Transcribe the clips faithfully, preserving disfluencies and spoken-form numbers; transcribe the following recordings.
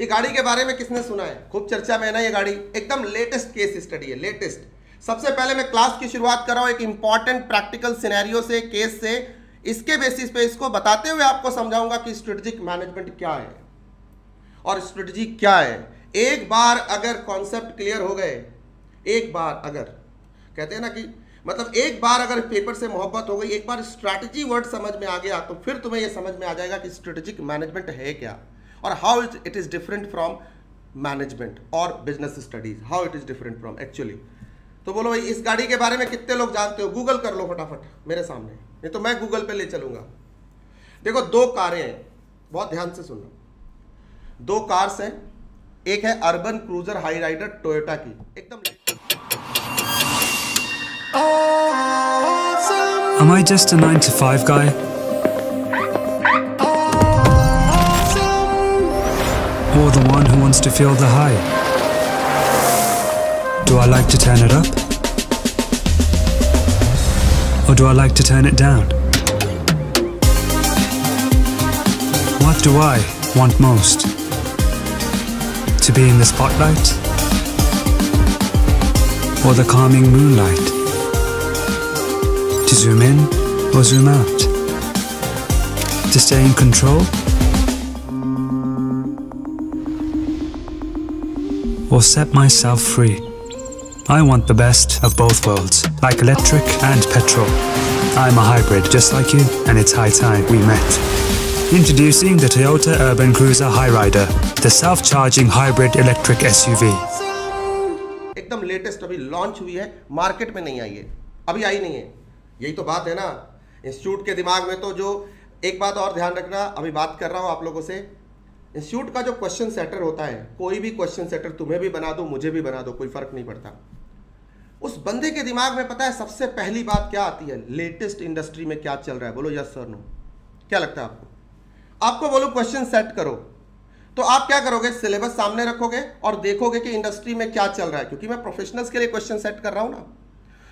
ये गाड़ी के बारे में किसने सुना है? खूब चर्चा में है ना ये गाड़ी, एकदम लेटेस्ट केस स्टडी है, लेटेस्ट। सबसे पहले मैं क्लास की शुरुआत कर रहा हूँ एक इंपॉर्टेंट प्रैक्टिकल सिनेरियो से, केस से। इसके बेसिस पे इसको बताते हुए आपको समझाऊंगा कि स्ट्रेटेजिक मैनेजमेंट क्या है और स्ट्रेटेजी क्या है। एक बार अगर कॉन्सेप्ट क्लियर हो गए, एक बार अगर कहते हैं ना कि मतलब एक बार अगर पेपर से मोहब्बत हो गई, एक बार स्ट्रैटेजी वर्ड समझ में आ गया तो फिर तुम्हें यह समझ में आ जाएगा कि स्ट्रेटेजिक मैनेजमेंट है क्या और how is it is different from management और business studies, how it is different from actually. तो बोलो भाई इस गाड़ी के बारे में कितने लोग जानते हो? गूगल कर लो फटाफट मेरे सामने, नहीं तो मैं गूगल पे ले चलूँगा। देखो दो कारें हैं, बहुत ध्यान से सुनना, दो कार्स हैं। एक है अर्बन क्रूजर हाईराइडर टोयोटा की, एकदम। Am I just a nine to five guy? Or the one who wants to feel the high? Do I like to turn it up? Or do I like to turn it down? What do I want most? To be in the spotlight or the calming moonlight, to zoom in or zoom out, to stay in control or set myself free. I want the best of both worlds, like electric and petrol. I'm a hybrid just like you, and it's high time we met. Introducing the Toyota Urban Cruiser Hyryder, the self-charging hybrid electric S U V. एकदम latest, अभी launch हुई है, market में नहीं आई है, अभी आई नहीं है। यही तो बात है ना इंस्टीट्यूट के दिमाग में। तो जो एक बात और ध्यान रखना, अभी बात कर रहा हूँ आप लोगों से, इंस्टीट्यूट का जो क्वेश्चन सेटर होता है, कोई भी क्वेश्चन सेटर तुम्हें भी बना दो मुझे भी बना दो कोई फर्क नहीं पड़ता, उस बंदे के दिमाग में पता है सबसे पहली बात क्या आती है? लेटेस्ट इंडस्ट्री में क्या चल रहा है। बोलो यस सर नो, क्या लगता है आपको? आपको बोलो क्वेश्चन सेट करो तो आप क्या करोगे? सिलेबस सामने रखोगे और देखोगे कि इंडस्ट्री में क्या चल रहा है, क्योंकि मैं प्रोफेशनल्स के लिए क्वेश्चन सेट कर रहा हूं ना।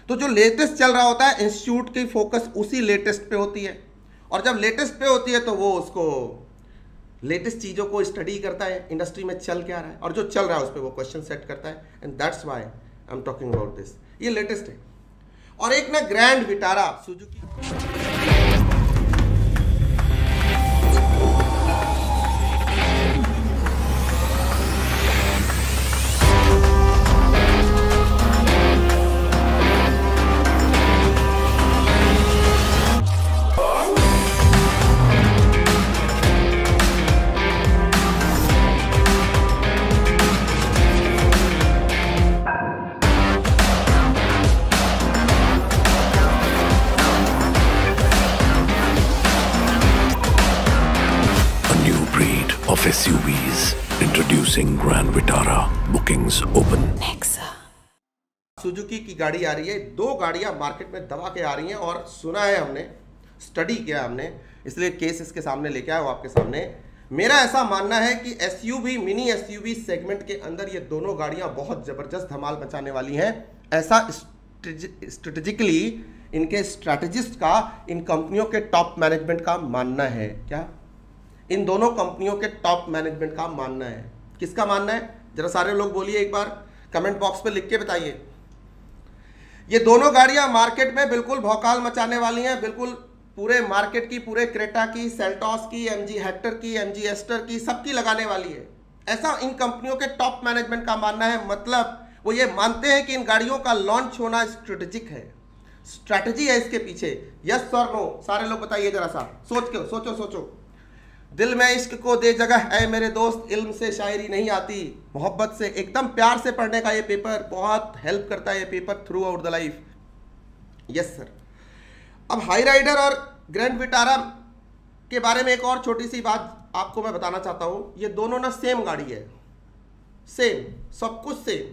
तो जो लेटेस्ट चल रहा होता है, इंस्टीट्यूट की फोकस उसी लेटेस्ट पे होती है, और जब लेटेस्ट पे होती है तो वो उसको लेटेस्ट चीज़ों को स्टडी करता है, इंडस्ट्री में चल क्या रहा है, और जो चल रहा है उस पर वो क्वेश्चन सेट करता है। And that's why I am talking about this, ये लेटेस्ट है। और एक ना Grand Vitara Suzuki, Grand Vitara, bookings open. Suzuki की गाड़ी आ रही है, दो गाड़ियां मार्केट में दबा के आ रही हैं, और सुना है हमने, स्टडी किया हमने, इसलिए केस इसके सामने लेके आया हूं आपके सामने। मेरा ऐसा मानना है कि एसयूवी, मिनी एसयूवी सेगमेंट के अंदर ये दोनों गाड़ियां बहुत जबरदस्त धमाल मचाने वाली हैं। ऐसा स्ट्रेटेजिकली इनके स्ट्रैटेजिस्ट का, इन कंपनियों के टॉप मैनेजमेंट का मानना है। क्या? इन दोनों कंपनियों के टॉप मैनेजमेंट का मानना है। किसका मानना है? जरा सारे लोग बोलिए एक बार, कमेंट बॉक्स में लिख के बताइए। ये दोनों गाड़ियां मार्केट में बिल्कुल भौकाल मचाने वाली हैं, बिल्कुल पूरे मार्केट की, पूरे क्रेटा की, सेल्टॉस की, एमजी हेक्टर की, एमजी एस्टर की, सबकी लगाने वाली है। ऐसा इन कंपनियों के टॉप मैनेजमेंट का मानना है। मतलब वो ये मानते हैं कि इन गाड़ियों का लॉन्च होना स्ट्रेटेजिक है, स्ट्रैटेजी है इसके पीछे। यस सर नो, सारे लोग बताइए जरा सा, सोच के सोचो सोचो। दिल में इश्क को दे जगह है मेरे दोस्त, इल्म से शायरी नहीं आती, मोहब्बत से, एकदम प्यार से पढ़ने का ये पेपर बहुत हेल्प करता है, ये paper throughout the life. Yes sir. अब हाईराइडर और ग्रैंड विटारा के बारे में एक और छोटी सी बात आपको मैं बताना चाहता हूँ। ये दोनों ना सेम गाड़ी है, सेम, सब कुछ सेम,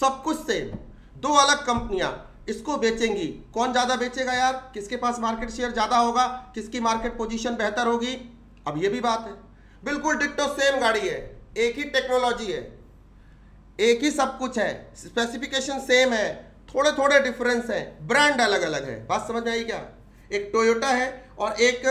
सब कुछ सेम। दो अलग कंपनियाँ इसको बेचेंगी, कौन ज़्यादा बेचेगा यार? किसके पास मार्केट शेयर ज़्यादा होगा, किसकी मार्केट पोजीशन बेहतर होगी। अब ये भी बात है, बिल्कुल डिट्टो सेम गाड़ी है, एक ही टेक्नोलॉजी है, एक ही सब कुछ है, स्पेसिफिकेशन सेम है, थोड़े थोड़े डिफरेंस हैं, ब्रांड अलग अलग है। बात समझ में आई क्या? एक टोयोटा है और एक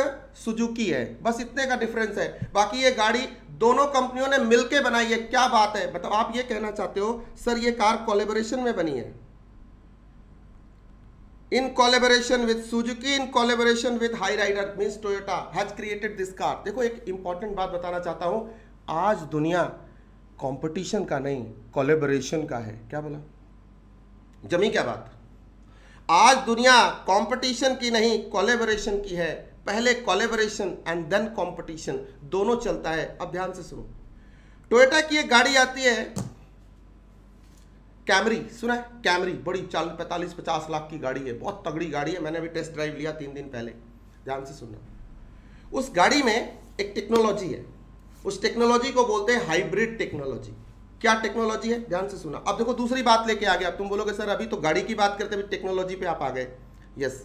सुजुकी है, बस इतने का डिफरेंस है। बाकी ये गाड़ी दोनों कंपनियों ने मिलके बनाई है। क्या बात है, मतलब आप ये कहना चाहते हो सर ये कार कोलैबोरेशन में बनी है, in collaboration with Suzuki, in collaboration with Hyryder, means Toyota has created this car. देखो एक इंपॉर्टेंट बात बताना चाहता हूं, आज दुनिया कंपटीशन का नहीं कोलैबोरेशन का है। क्या बोला जमी क्या बात, आज दुनिया कंपटीशन की नहीं कोलैबोरेशन की है। पहले कोलैबोरेशन एंड देन कंपटीशन, दोनों चलता है। अब ध्यान से सुनो, टोयोटा की एक गाड़ी आती है कैमरी, सुना है कैमरी, बड़ी चालीस पैंतालीस पचास लाख की गाड़ी है, बहुत तगड़ी गाड़ी है, मैंने अभी टेस्ट ड्राइव लिया तीन दिन पहले। ध्यान से सुनना, उस गाड़ी में एक टेक्नोलॉजी है, उस टेक्नोलॉजी को बोलते हैं हाइब्रिड टेक्नोलॉजी। क्या टेक्नोलॉजी है, ध्यान से सुना। अब देखो दूसरी बात लेके आ गया, तुम बोलोगे सर अभी तो गाड़ी की बात करते हैं, अभी टेक्नोलॉजी पे आप आ गए। यस,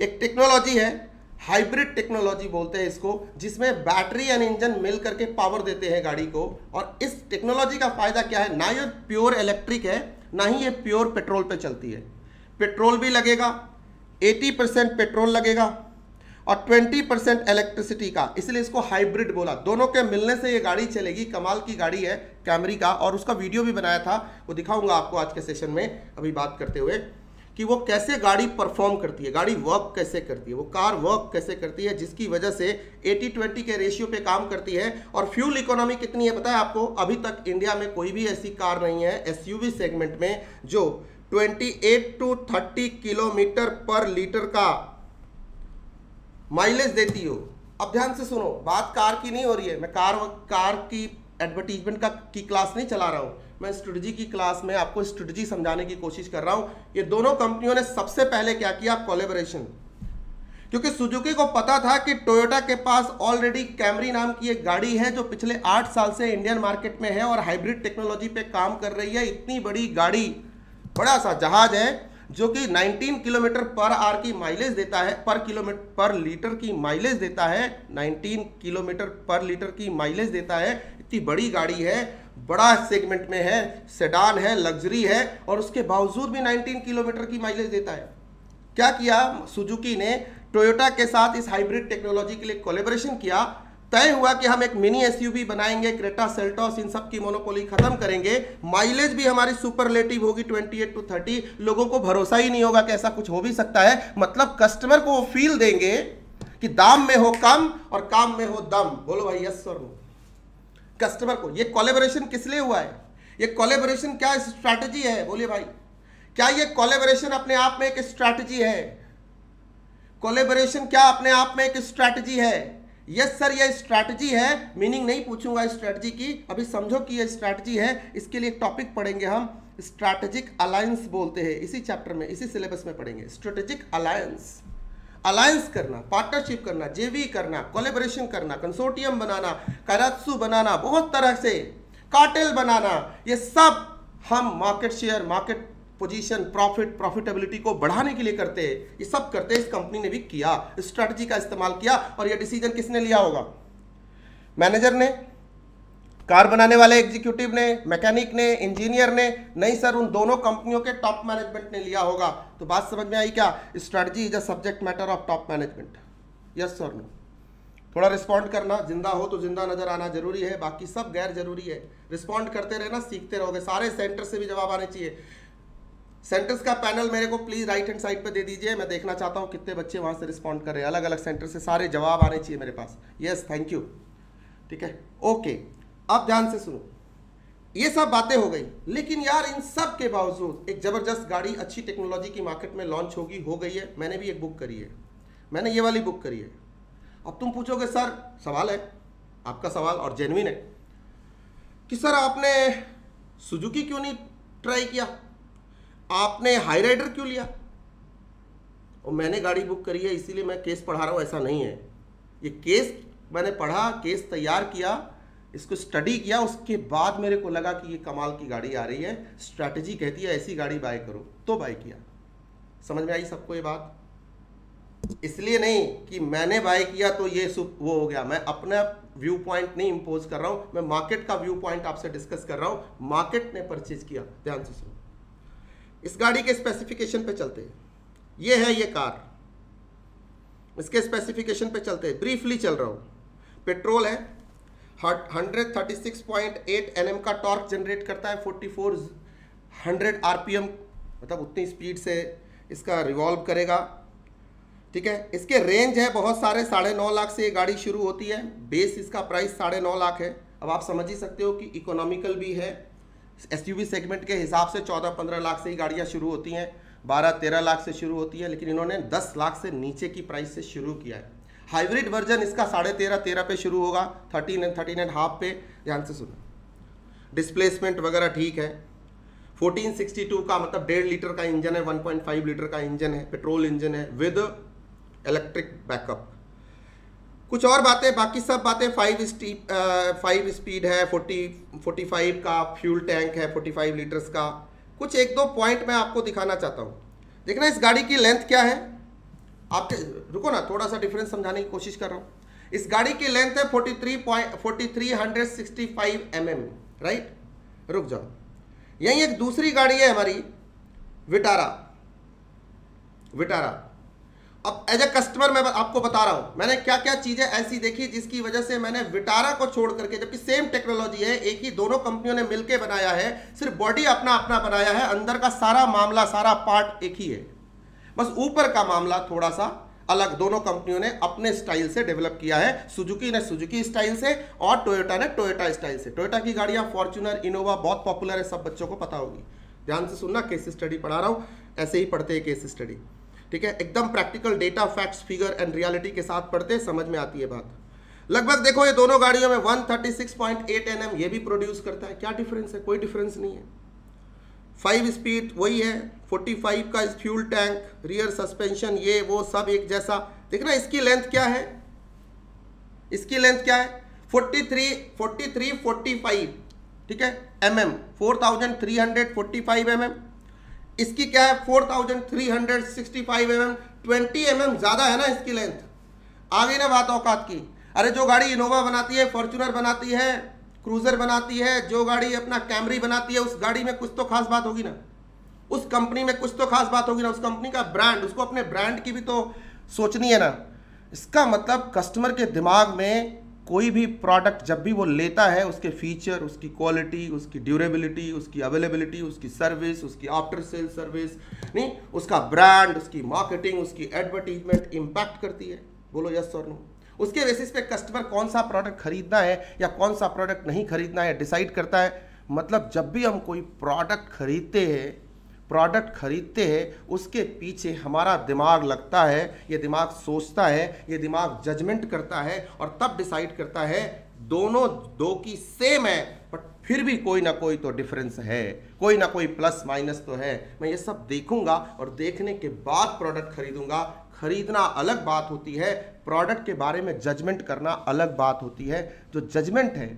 एक टेक्नोलॉजी है हाइब्रिड टेक्नोलॉजी बोलते हैं इसको, जिसमें बैटरी एंड इंजन मिल करके पावर देते हैं गाड़ी को। और इस टेक्नोलॉजी का फायदा क्या है, ना ये प्योर इलेक्ट्रिक है, ना ही ये प्योर पेट्रोल पे चलती है। पेट्रोल भी लगेगा, एटी परसेंट पेट्रोल लगेगा और ट्वेंटी परसेंट इलेक्ट्रिसिटी का, इसलिए इसको हाइब्रिड बोला। दोनों के मिलने से ये गाड़ी चलेगी, कमाल की गाड़ी है कैमरी का। और उसका वीडियो भी बनाया था, वो दिखाऊंगा आपको आज के सेशन में। अभी बात करते हुए कि वो कैसे गाड़ी परफॉर्म करती है, गाड़ी वर्क कैसे करती है, वो कार वर्क कैसे करती है, जिसकी वजह से एटी ट्वेंटी के रेशियो पे काम करती है। और फ्यूल इकोनॉमी कितनी है पता है आपको, अभी तक इंडिया में कोई भी ऐसी कार नहीं है एसयूवी सेगमेंट में जो twenty eight to thirty kilometre per litre का माइलेज देती हो। अब ध्यान से सुनो, बात कार की नहीं हो रही है, मैं कार कार की एडवर्टीजमेंट का की क्लास नहीं चला रहा हूँ, मैं स्ट्रेटजी की क्लास में आपको स्ट्रेटजी समझाने की कोशिश कर रहा हूँ। ये दोनों कंपनियों ने सबसे पहले क्या किया, कोलैबोरेशन, क्योंकि सुजुकी को पता था कि टोयोटा के पास ऑलरेडी कैमरी नाम की एक गाड़ी है जो पिछले आठ साल से इंडियन मार्केट में है और हाइब्रिड टेक्नोलॉजी पे काम कर रही है। इतनी बड़ी गाड़ी, बड़ा सा जहाज है जो कि नाइनटीन किलोमीटर पर आवर की माइलेज देता है, पर किलोमीटर पर लीटर की माइलेज देता है, नाइनटीन किलोमीटर पर लीटर की माइलेज देता है। इतनी बड़ी गाड़ी है, बड़ा सेगमेंट में है, सेडान है, लग्जरी है, और उसके बावजूद भी नाइनटीन किलोमीटर की माइलेज देता है। क्या किया सुजुकी ने, टोयोटा के साथ इस हाइब्रिड टेक्नोलॉजी के लिए कोलैबोरेशन किया। तय हुआ कि हम एक मिनी एसयूवी बनाएंगे, क्रेटा, सेल्टॉस, इन सब की मोनोपोली खत्म करेंगे, माइलेज भी हमारी सुपरलेटिव होगी ट्वेंटी एट टू थर्टी। लोगों को भरोसा ही नहीं होगा कि ऐसा कुछ हो भी सकता है, मतलब कस्टमर को वो फील देंगे कि दाम में हो कम और काम में हो दम। बोलो भाई यस और नो कस्टमर को। ये कोलैबोरेशन किस लिए हुआ है, ये कोलैबोरेशन क्या स्ट्रैटेजी है, बोलिए भाई क्या ये कोलैबोरेशन अपने आप में एक स्ट्रैटेजी है, कोलैबोरेशन क्या अपने आप में एक स्ट्रैटेजी है? यस सर ये स्ट्रैटेजी है, मीनिंग नहीं पूछूंगा स्ट्रैटेजी की, अभी समझो कि ये स्ट्रैटेजी है। इसके लिए टॉपिक पढ़ेंगे हम, स्ट्रैटेजिक अलायंस बोलते हैं, इसी चैप्टर में, इसी सिलेबस में पढ़ेंगे स्ट्रैटेजिक अलायंस। अलायंस करना, पार्टनरशिप करना, जेवी करना, कोलैबोरेशन करना, कंसोर्टियम बनाना, कारात्सु बनाना, बहुत तरह से कार्टेल बनाना, ये सब हम market share, market position, profit, profitability को बढ़ाने के लिए करते हैं। ये सब करते हैं, इस कंपनी ने भी किया, स्ट्रैटेजी का इस्तेमाल किया। और ये डिसीजन किसने लिया होगा, मैनेजर ने, कार बनाने वाले एग्जीक्यूटिव ने, मैकेनिक ने, इंजीनियर ने? नहीं सर, उन दोनों कंपनियों के टॉप मैनेजमेंट ने लिया होगा। तो बात समझ में आई क्या, strategy is a subject matter of top management. Yes sir no, थोड़ा रिस्पॉन्ड करना, जिंदा हो तो जिंदा नजर आना जरूरी है, बाकी सब गैर जरूरी है। रिस्पॉन्ड करते रहना, सीखते रहोगे। सारे सेंटर से भी जवाब आने चाहिए। सेंटर्स का पैनल मेरे को प्लीज़ राइट हैंड साइड पे दे दीजिए, मैं देखना चाहता हूँ कितने बच्चे वहाँ से रिस्पॉन्ड कर रहे हैं। अलग अलग सेंटर से सारे जवाब आने चाहिए मेरे पास। यस थैंक यू, ठीक है ओके। अब ध्यान से सुनो, ये सब बातें हो गई, लेकिन यार इन सब के बावजूद एक ज़बरदस्त गाड़ी अच्छी टेक्नोलॉजी की मार्केट में लॉन्च होगी, हो गई है। मैंने भी एक बुक करी है, मैंने ये वाली बुक करी है। अब तुम पूछोगे सर, सवाल है आपका, सवाल और जेन्युइन है कि सर आपने सुजुकी क्यों नहीं ट्राई किया, आपने हाईराइडर क्यों लिया? और मैंने गाड़ी बुक करी है इसीलिए मैं केस पढ़ा रहा हूँ, ऐसा नहीं है। ये केस मैंने पढ़ा, केस तैयार किया, इसको स्टडी किया, उसके बाद मेरे को लगा कि ये कमाल की गाड़ी आ रही है, स्ट्रैटेजी कहती है ऐसी गाड़ी बाय करो, तो बाय किया। समझ में आई सबको ये बात? इसलिए नहीं कि मैंने बाय किया तो ये वो हो गया। मैं अपना व्यू पॉइंट नहीं इम्पोज कर रहा हूँ, मैं मार्केट का व्यू पॉइंट आपसे डिस्कस कर रहा हूँ। मार्केट ने परचेज किया, ध्यान से सुनो। इस गाड़ी के स्पेसिफिकेशन पे चलते हैं। ये है ये कार, इसके स्पेसिफिकेशन पे चलते हैं, ब्रीफली चल रहा हूँ। पेट्रोल है, एक सौ छत्तीस पॉइंट आठ एन एम का टॉर्क जनरेट करता है, चौवालीस सौ आर पी एम, मतलब उतनी स्पीड से इसका रिवॉल्व करेगा। ठीक है, इसके रेंज है बहुत सारे, साढ़े नौ लाख से ये गाड़ी शुरू होती है, बेस इसका प्राइस साढ़े नौ लाख है। अब आप समझ ही सकते हो कि इकोनॉमिकल भी है, एसयूवी सेगमेंट के हिसाब से चौदह पंद्रह लाख से ही गाड़ियाँ शुरू होती हैं, बारह तेरह लाख से शुरू होती है, लेकिन इन्होंने दस लाख से नीचे की प्राइस से शुरू किया है। हाइब्रिड वर्जन इसका साढ़े तेरह तेरह पे शुरू होगा, thirteen and thirteen and half पे। ध्यान से सुनो, डिस्प्लेसमेंट वगैरह ठीक है। फोर्टीन सिक्सटी टू का मतलब डेढ़ लीटर का इंजन है, वन पॉइंट फाइव लीटर का इंजन है, पेट्रोल इंजन है विद इलेक्ट्रिक बैकअप। कुछ और बातें, बाकी सब बातें फाइव स्टीप फाइव स्पीड है, फोर्टी फोर्टी फाइव का फ्यूल टैंक है, फोर्टी फाइव लीटर्स का। कुछ एक दो पॉइंट मैं आपको दिखाना चाहता हूँ। देखना इस गाड़ी की लेंथ क्या है, आपके रुको ना, थोड़ा सा डिफरेंस समझाने की कोशिश कर रहा हूँ। इस गाड़ी की लेंथ है forty three hundred sixty five M M, right. रुक जाओ, यही एक दूसरी गाड़ी है हमारी विटारा। विटारा अब एज ए कस्टमर मैं आपको बता रहा हूँ मैंने क्या क्या चीज़ें ऐसी देखी जिसकी वजह से मैंने विटारा को छोड़ करके, जबकि सेम टेक्नोलॉजी है, एक ही दोनों कंपनियों ने मिलकर बनाया है, सिर्फ बॉडी अपना अपना बनाया है, अंदर का सारा मामला सारा पार्ट एक ही है, बस ऊपर का मामला थोड़ा सा अलग दोनों कंपनियों ने अपने स्टाइल से डेवलप किया है। सुजुकी ने सुजुकी स्टाइल से और टोयोटा ने टोयोटा स्टाइल से। टोयोटा की गाड़ियाँ फॉर्च्यूनर, इनोवा बहुत पॉपुलर है, सब बच्चों को पता होगी। ध्यान से सुनना, केस स्टडी पढ़ा रहा हूँ, ऐसे ही पढ़ते हैं केस स्टडी। ठीक है, एकदम practical data, facts, figure and reality के साथ पढ़ते, समझ में आती है बात। लगभग देखो ये दोनों गाड़ियों में एक सौ छत्तीस पॉइंट आठ एन एम ये भी प्रोड्यूस करता है। क्या डिफरेंस है? कोई डिफरेंस नहीं है। फाइव स्पीड वही है, फोर्टी फाइव का फ्यूल टैंक, रियर सस्पेंशन, ये वो सब एक जैसा। देखना इसकी लेंथ क्या है, इसकी लेंथ क्या है, forty three forty three forty five, ठीक है, M M four thousand three hundred forty five M M. इसकी क्या है, four thousand three hundred sixty five M M, twenty M M ज़्यादा है ना इसकी लेंथ। आ गई ना बात औकात की। अरे जो गाड़ी इनोवा बनाती है, फॉर्च्यूनर बनाती है, क्रूज़र बनाती है, जो गाड़ी अपना कैमरी बनाती है, उस गाड़ी में कुछ तो खास बात होगी ना, उस कंपनी में कुछ तो खास बात होगी ना, उस कंपनी का ब्रांड, उसको अपने ब्रांड की भी तो सोचनी है ना। इसका मतलब कस्टमर के दिमाग में कोई भी प्रोडक्ट जब भी वो लेता है, उसके फीचर, उसकी क्वालिटी, उसकी ड्यूरेबिलिटी, उसकी अवेलेबिलिटी, उसकी सर्विस, उसकी आफ्टर सेल सर्विस, नहीं, उसका ब्रांड, उसकी मार्केटिंग, उसकी एडवर्टीजमेंट इम्पैक्ट करती है। बोलो यस और नो। उसके बेसिस पे कस्टमर कौन सा प्रोडक्ट खरीदना है या कौन सा प्रोडक्ट नहीं खरीदना है डिसाइड करता है। मतलब जब भी हम कोई प्रोडक्ट खरीदते हैं, प्रोडक्ट खरीदते हैं उसके पीछे हमारा दिमाग लगता है, ये दिमाग सोचता है, ये दिमाग जजमेंट करता है और तब डिसाइड करता है। दोनों दो की सेम है बट फिर भी कोई ना कोई तो डिफरेंस है, कोई ना कोई प्लस माइनस तो है। मैं ये सब देखूंगा और देखने के बाद प्रोडक्ट खरीदूंगा। खरीदना अलग बात होती है, प्रोडक्ट के बारे में जजमेंट करना अलग बात होती है। जो जजमेंट है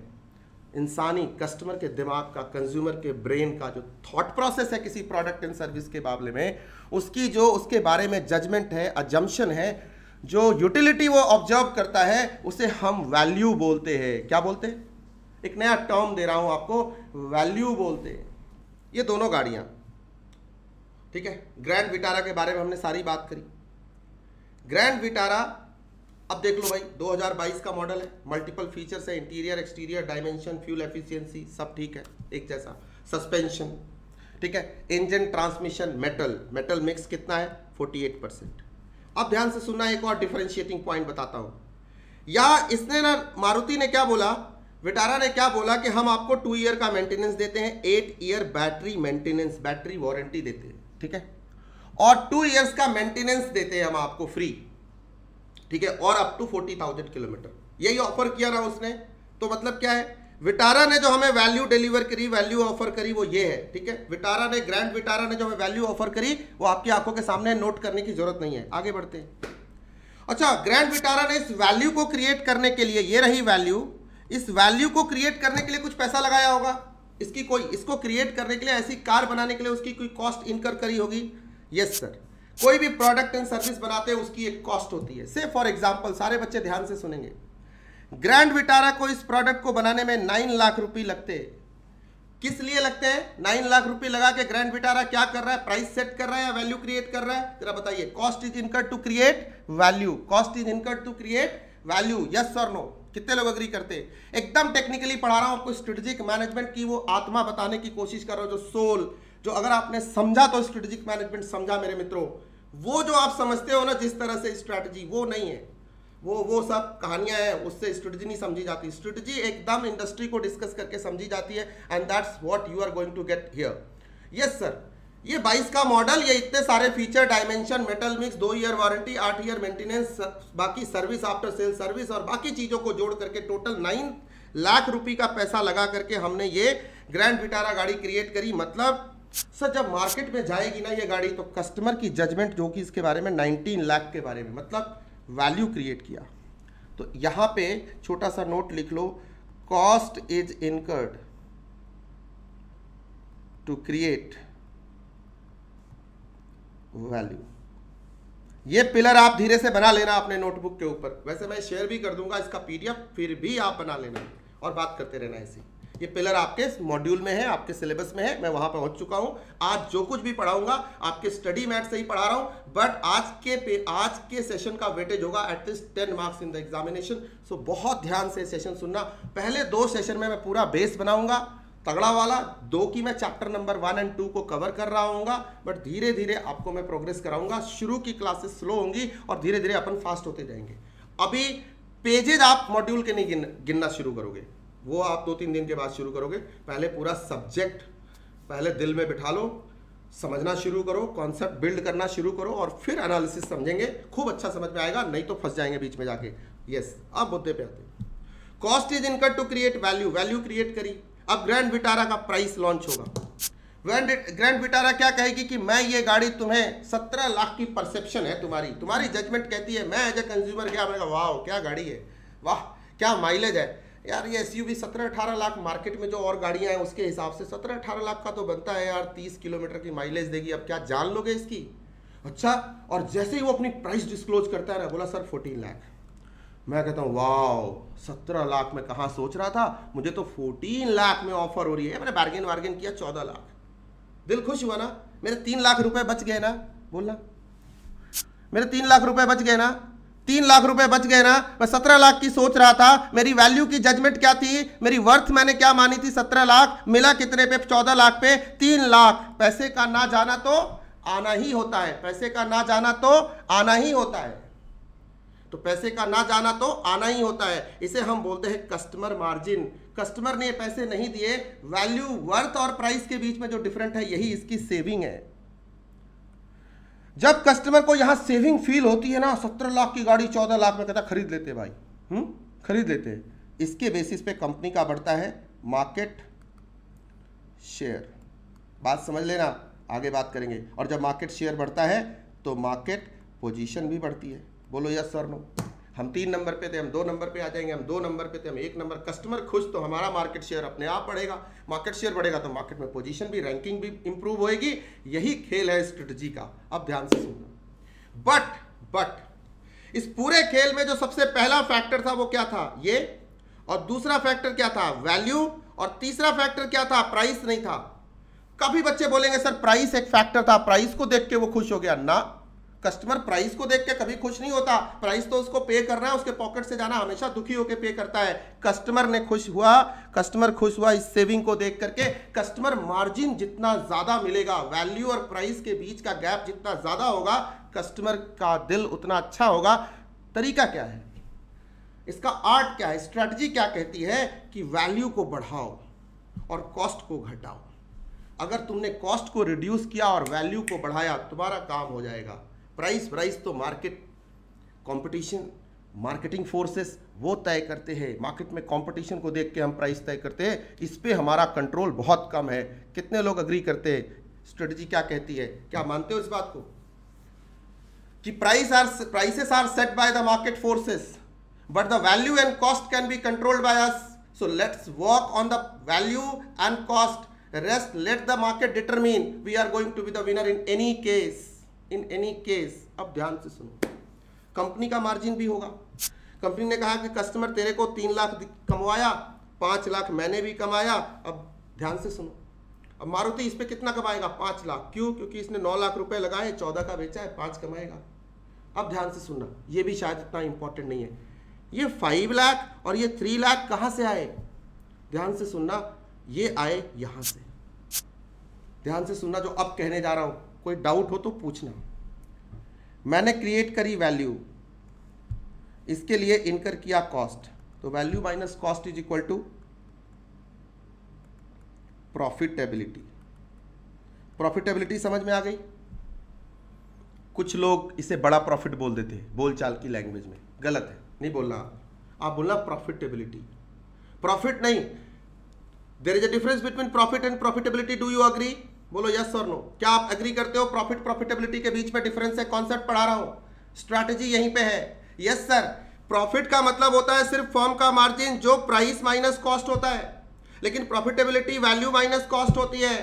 इंसानी, कस्टमर के दिमाग का, कंज्यूमर के ब्रेन का जो थॉट प्रोसेस है किसी प्रोडक्ट एंड सर्विस के मामले में, उसकी जो उसके बारे में जजमेंट है, अजम्पशन है, जो यूटिलिटी वो ऑब्जर्व करता है, उसे हम वैल्यू बोलते हैं। क्या बोलते हैं? एक नया टर्म दे रहा हूँ आपको, वैल्यू बोलते हैं। ये दोनों गाड़ियाँ, ठीक है। ग्रैंड विटारा के बारे में हमने सारी बात करी। ग्रैंड विटारा अब देख लो भाई, दो हज़ार बाईस का मॉडल है, मल्टीपल फीचर्स है, interior, exterior, dimension, fuel efficiency सब ठीक है, एक जैसा। सस्पेंशन ठीक है, engine, transmission, metal metal mix कितना है, अड़तालीस परसेंट। अब ध्यान से सुनना, एक और डिफरेंशिएटिंग पॉइंट बताता हूँ। या इसने ना, मारुति ने क्या बोला, विटारा ने क्या बोला कि हम आपको टू ईयर का मेंटेनेंस देते हैं, eight year battery maintenance, battery warranty देते हैं, ठीक है, और टू ईयर्स का मेंटेनेंस देते हैं हम आपको फ्री, ठीक है, और अप टू चालीस हज़ार किलोमीटर। यही ऑफर किया ना उसने। तो मतलब क्या है, विटारा ने जो हमें वैल्यू डिलीवर करी, वैल्यू ऑफर करी, वो ये है, ठीक है। विटारा ने, ग्रैंड विटारा ने जो हमें वैल्यू ऑफर करी वो आपकी आंखों के सामने, नोट करने की जरूरत नहीं है। आगे बढ़ते हैं। अच्छा, ग्रैंड विटारा ने इस वैल्यू को क्रिएट करने के लिए, ये रही वैल्यू, इस वैल्यू को क्रिएट करने के लिए कुछ पैसा लगाया होगा। इसकी कोई, इसको क्रिएट करने के लिए, ऐसी कार बनाने के लिए उसकी कोई कॉस्ट इनकर करी होगी। यस सर, कोई भी प्रोडक्ट एंड सर्विस बनाते हैं उसकी एक कॉस्ट होती है। से फॉर एग्जांपल, सारे बच्चे ध्यान से सुनेंगे, ग्रैंड विटारा को, इस प्रोडक्ट को बनाने में नाइन लाख रुपए लगते, किस लिए लगते हैं? नाइन लाख रुपए लगा के ग्रैंड विटारा क्या कर रहा है? प्राइस सेट कर रहा है या वैल्यू क्रिएट कर रहा है? जरा बताइए। Cost is incurred to create value, cost is incurred to create value. Yes और नो? कितने लोग एग्री करते हैं? एकदम टेक्निकली पढ़ा रहा हूं आपको, स्ट्रेटेजिक मैनेजमेंट की वो आत्मा बताने की कोशिश कर रहा हूं, जो सोल, जो अगर आपने समझा तो स्ट्रेटेजिक मैनेजमेंट समझा मेरे मित्रों। वो जो आप समझते हो ना जिस तरह से स्ट्रेटजी, वो नहीं है, वो वो सब कहानियां हैं, उससे स्ट्रेटजी नहीं समझी जाती। स्ट्रेटजी एकदम इंडस्ट्री को डिस्कस करके समझी जाती है, and that's what you are going to get here. Yes sir, ये बाईस का मॉडल, ये इतने सारे फीचर, डायमेंशन, मेटल मिक्स, दो ईयर वारंटी, आठ ईयर मेंटेनेंस, बाकी सर्विस, आफ्टर सेल सर्विस और बाकी चीज़ों को जोड़ करके टोटल नाइन लाख रुपये का पैसा लगा करके हमने ये ग्रैंड विटारा गाड़ी क्रिएट करी। मतलब सर जब मार्केट में जाएगी ना ये गाड़ी, तो कस्टमर की जजमेंट जो कि इसके बारे में नाइनटीन लाख के बारे में, मतलब वैल्यू क्रिएट किया। तो यहाँ पे छोटा सा नोट लिख लो, cost is incurred to create value. ये पिलर आप धीरे से बना लेना अपने नोटबुक के ऊपर, वैसे मैं शेयर भी कर दूंगा इसका पीडीएफ, फिर भी आप बना लेना और बात करते रहना ऐसे। ये पिलर आपके मॉड्यूल में है, आपके सिलेबस में है, मैं वहां पहुंच चुका हूं। आज जो कुछ भी पढ़ाऊंगा आपके स्टडी मैट से ही पढ़ा रहा हूं, बट आज के आज के सेशन का वेटेज होगा at least ten marks in the examination. So बहुत ध्यान से सेशन सुनना। पहले दो सेशन में मैं पूरा बेस बनाऊंगा तगड़ा वाला, दो की मैं chapter number one and two को कवर कर रहा हूँगा, बट धीरे धीरे आपको मैं प्रोग्रेस कराऊंगा। शुरू की क्लासेस स्लो होंगी और धीरे धीरे अपन फास्ट होते जाएंगे। अभी पेजेज आप मॉड्यूल के नहीं गिन, गिनना शुरू करोगे, वो आप दो तीन दिन के बाद शुरू करोगे। पहले पूरा सब्जेक्ट पहले दिल में बिठा लो, समझना शुरू करो, कॉन्सेप्ट बिल्ड करना शुरू करो और फिर एनालिसिस समझेंगे, खूब अच्छा समझ में आएगा, नहीं तो फंस जाएंगे बीच में जाके। यस, अब मुद्दे पे आते हैं। Cost is incurred to create value, value create करी। अब ग्रैंड विटारा का प्राइस लॉन्च होगा। ग्रैंड विटारा क्या कहेगी कि मैं ये गाड़ी तुम्हें सत्रह लाख की परसेप्शन है तुम्हारी, तुम्हारी जजमेंट कहती है। मैं एज ए कंज्यूमर क्या, मैंने कहा वाह क्या गाड़ी है, वाह क्या माइलेज है यार, ये एसयूवी सत्रह अठारह लाख मार्केट में जो और गाड़ियां हैं उसके हिसाब से सत्रह अठारह लाख का तो बनता है यार, तीस किलोमीटर की माइलेज देगी, अब क्या जान लोगे इसकी? अच्छा, और जैसे ही वो अपनी प्राइस डिस्क्लोज करता है ना, बोला सर चौदह लाख। मैं कहता हूँ वाओ, सत्रह लाख में कहाँ सोच रहा था, मुझे तो चौदह लाख में ऑफर हो रही है। मैंने बार्गेन वार्गेन किया चौदह लाख, दिल खुश हुआ ना, मेरे तीन लाख रुपये बच गए ना, बोलना मेरे तीन लाख रुपये बच गए ना, तीन लाख रुपए बच गए ना। मैं सत्रह लाख की सोच रहा था, मेरी वैल्यू की जजमेंट क्या थी, मेरी वर्थ मैंने क्या मानी थी, सत्रह लाख मिला कितने पे, चौदह लाख पे, तीन लाख। पैसे का ना जाना तो आना ही होता है, पैसे का ना जाना तो आना ही होता है, तो पैसे का ना जाना तो आना ही होता है। इसे हम बोलते हैं कस्टमर मार्जिन। कस्टमर ने पैसे नहीं दिए, वैल्यू, वर्थ और प्राइस के बीच में जो डिफरेंट है यही इसकी सेविंग है। जब कस्टमर को यहाँ सेविंग फील होती है ना, सत्रह लाख की गाड़ी चौदह लाख में, कहता खरीद लेते भाई, हम खरीद लेते। इसके बेसिस पे कंपनी का बढ़ता है मार्केट शेयर। बात समझ लेना, आगे बात करेंगे। और जब मार्केट शेयर बढ़ता है तो मार्केट पोजीशन भी बढ़ती है। बोलो यस सर नो? हम तीन नंबर पे थे, हम दो नंबर पे आ जाएंगे, हम दो नंबर पे थे, हम एक नंबर। कस्टमर खुश तो हमारा मार्केट शेयर अपने आप बढ़ेगा, मार्केट शेयर बढ़ेगा तो मार्केट में पोजीशन भी, रैंकिंग भी इंप्रूव होएगी। यही खेल है स्ट्रेटजी का। अब ध्यान से सुनना, बट बट इस पूरे खेल में जो सबसे पहला फैक्टर था वो क्या था? ये। और दूसरा फैक्टर क्या था? वैल्यू। और तीसरा फैक्टर क्या था? प्राइस नहीं था। काफी बच्चे बोलेंगे सर प्राइस एक फैक्टर था, प्राइस को देख के वो खुश हो गया। ना, कस्टमर प्राइस को देख के कभी खुश नहीं होता, प्राइस तो उसको पे करना है, उसके पॉकेट से जाना, हमेशा दुखी होकर पे करता है। कस्टमर ने खुश हुआ, कस्टमर खुश हुआ इस सेविंग को देख करके। कस्टमर मार्जिन जितना ज़्यादा मिलेगा, वैल्यू और प्राइस के बीच का गैप जितना ज़्यादा होगा, कस्टमर का दिल उतना अच्छा होगा। तरीका क्या है इसका, आर्ट क्या है, स्ट्रैटेजी क्या कहती है कि वैल्यू को बढ़ाओ और कॉस्ट को घटाओ। अगर तुमने कॉस्ट को रिड्यूस किया और वैल्यू को बढ़ाया, तुम्हारा काम हो जाएगा। प्राइस प्राइस तो मार्केट, कंपटीशन, मार्केटिंग फोर्सेस वो तय करते हैं। मार्केट में कंपटीशन को देख के हम प्राइस तय करते हैं, इस पे हमारा कंट्रोल बहुत कम है। कितने लोग एग्री करते हैं? स्ट्रेटजी क्या कहती है, क्या मानते हो इस बात को कि price are prices are set by the market forces, but the value and cost can be controlled by us. So let's work on the value and cost, rest let the market determine, we are going to be the winner in any case, in any case. अब ध्यान से सुनो, company का margin भी होगा। Company ने कहा कि कस्टमर तेरे को तीन लाख कमवाया, पाँच लाख मैंने भी कमाया, अब ध्यान से सुनो। अब मारुति इस पे कितना कमाएगा, पाँच लाख। क्यों? क्योंकि इसने नौ लाख रुपए लगाए, चौदह का बेचा है, पाँच कमाएगा। अब ध्यान से सुनना, ये भी शायद इतना इम्पोर्टेंट नहीं है। ये फाइव लाख और ये थ्री लाख कहाँ से आए? ध्यान से सुनना, ये आए यहाँ से। ध्यान से सुनना जो अब कहने जा रहा हूँ, कोई डाउट हो तो पूछना। मैंने क्रिएट करी वैल्यू, इसके लिए इनकर किया कॉस्ट, तो value minus cost is equal to profitability. Profitability समझ में आ गई? कुछ लोग इसे बड़ा प्रॉफिट बोल देते हैं, बोलचाल की लैंग्वेज में। गलत है, नहीं बोलना आप, आप बोलना प्रॉफिटेबिलिटी, प्रॉफिट नहीं। There is a difference between profit and profitability. Do you agree? बोलो यस और नो। क्या आप एग्री करते हो प्रॉफिट प्रॉफिटेबिलिटी के बीच में डिफरेंस है? कॉन्सेप्ट पढ़ा रहा हूं, स्ट्रैटेजी यहीं पे है। Yes sir. प्रॉफिट का मतलब होता है सिर्फ फर्म का मार्जिन जो प्राइस माइनस कॉस्ट होता है, लेकिन प्रॉफिटेबिलिटी वैल्यू माइनस कॉस्ट होती है।